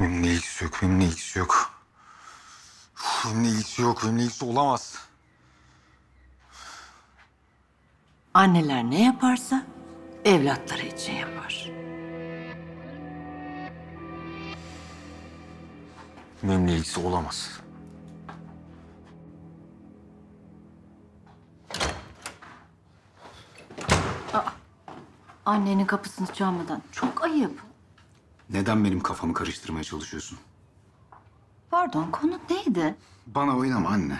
Benimle ilgisi yok, benimle ilgisi yok. Benimle ilgisi yok, benimle ilgisi olamaz. Anneler ne yaparsa evlatları için yapar. Benimle ilgisi olamaz. Aa, annenin kapısını çalmadan çok ayıp. Neden benim kafamı karıştırmaya çalışıyorsun? Pardon, konu neydi? Bana oynama anne.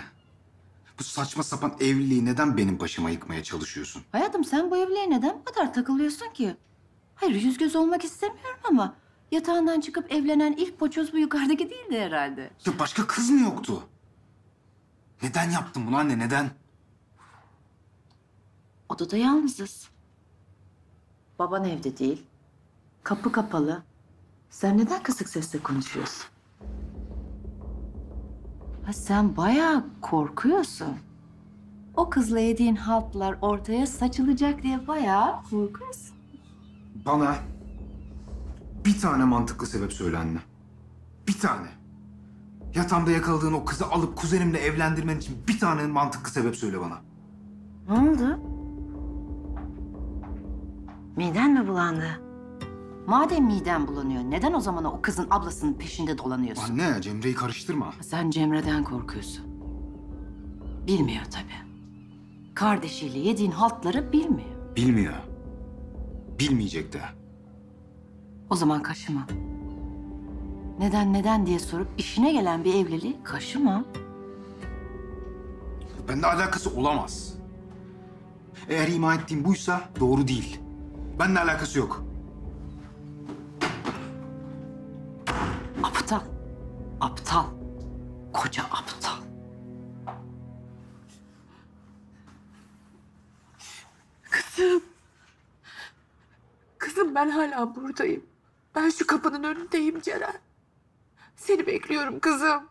Bu saçma sapan evliliği neden benim başıma yıkmaya çalışıyorsun? Hayatım, sen bu evliliğe neden bu kadar takılıyorsun ki? Hayır, yüz göz olmak istemiyorum ama... yatağından çıkıp evlenen ilk poçoz bu yukarıdaki değildi herhalde. Ya başka kız mı yoktu? Neden yaptın bunu anne, neden? Odada yalnızız. Baban evde değil. Kapı kapalı. Sen neden kısık sesle konuşuyorsun? Ha, sen bayağı korkuyorsun. O kızla yediğin haltlar ortaya saçılacak diye bayağı korkuyorsun. Bana bir tane mantıklı sebep söyle anne. Bir tane. Yatağımda yakaladığın o kızı alıp kuzenimle evlendirmen için bir tane mantıklı sebep söyle bana. Ne oldu? Miden mi bulandı? Madem miden bulanıyor, neden o zaman o kızın ablasının peşinde dolanıyorsun? Anne, Cemre'yi karıştırma. Sen Cemre'den korkuyorsun. Bilmiyor tabii. Kardeşiyle yediğin haltları bilmiyor. Bilmiyor. Bilmeyecek de. O zaman kaşıma. Neden diye sorup işine gelen bir evliliği kaşıma. Benimle alakası olamaz. Eğer ima ettiğim buysa doğru değil. Benimle alakası yok. Aptal. Aptal. Koca aptal. Kızım. Kızım, ben hala buradayım. Ben şu kapının önündeyim Ceren. Seni bekliyorum kızım.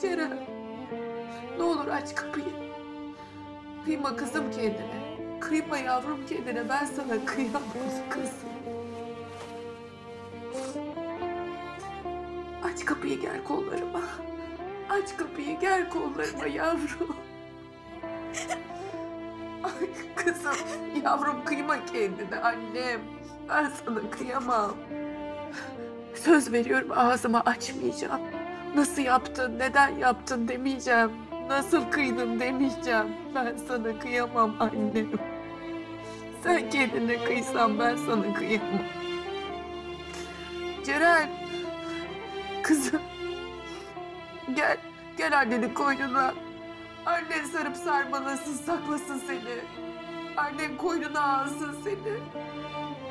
Ceren. Ne olur aç kapıyı. Kıyma kızım kendine. Kıyma yavrum kendine. Ben sana kıyamam kızım. Aç kapıyı, gel kollarıma. Aç kapıyı, gel kollarıma yavrum. Ay kızım, yavrum kıyma kendine annem. Ben sana kıyamam. Söz veriyorum, ağzımı açmayacağım. Nasıl yaptın, neden yaptın demeyeceğim. Nasıl kıydın demeyeceğim. Ben sana kıyamam annem. Sen kendine kıysan ben sana kıyamam. Ceren. Kızım. Gel annenin koynuna. Annen sarıp sarmalasın, saklasın seni. Annen koynuna alsın seni.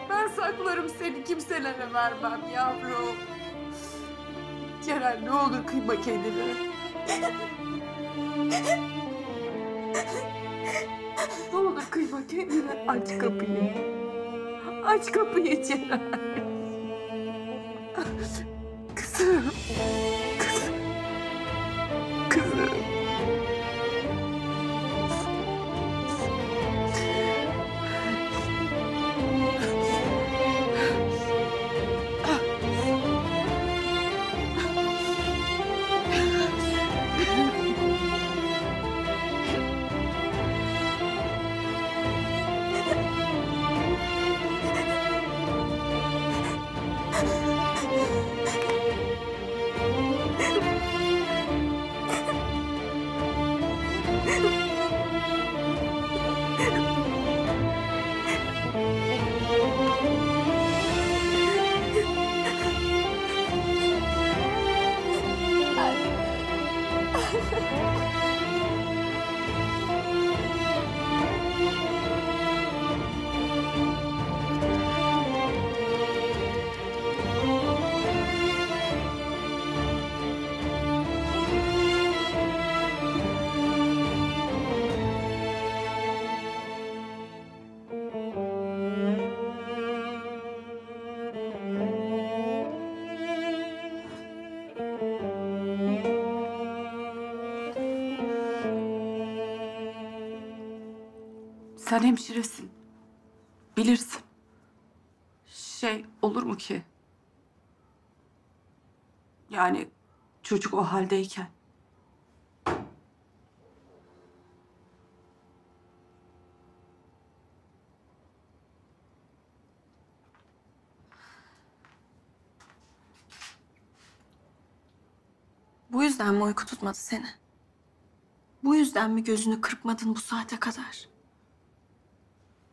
Ben saklarım seni, kimselere vermem yavrum. Ceren, ne olur kıyma kendini. Ne olur kıyma kendini. Aç kapıyı. Aç kapıyı Ceren. Kızım. Kızım. Kızım. Sen hemşiresin. Bilirsin. şey olur mu ki? Yani çocuk o haldeyken. Bu yüzden mi uyku tutmadı seni? Bu yüzden mi gözünü kırpmadın bu saate kadar?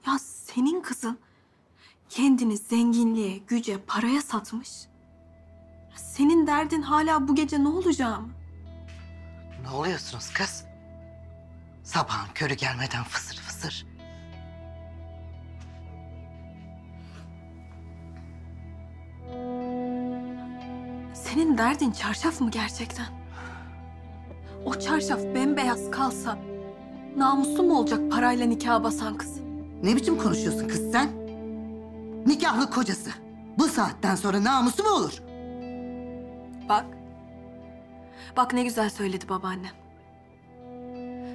Ya senin kızın kendini zenginliğe, güce, paraya satmış. Senin derdin hala bu gece ne olacağı mı? Ne oluyorsunuz kız? Sabahın körü gelmeden fısır fısır. Senin derdin çarşaf mı gerçekten? O çarşaf bembeyaz kalsa namuslu mu olacak parayla nikaha basan kız? Ne biçim konuşuyorsun kız sen? Nikahlı kocası. Bu saatten sonra namusu mu olur? Bak. Bak ne güzel söyledi babaannem.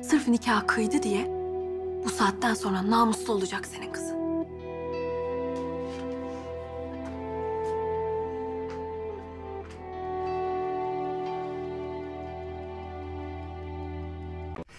Sırf nikah kıydı diye bu saatten sonra namuslu olacak senin kızın.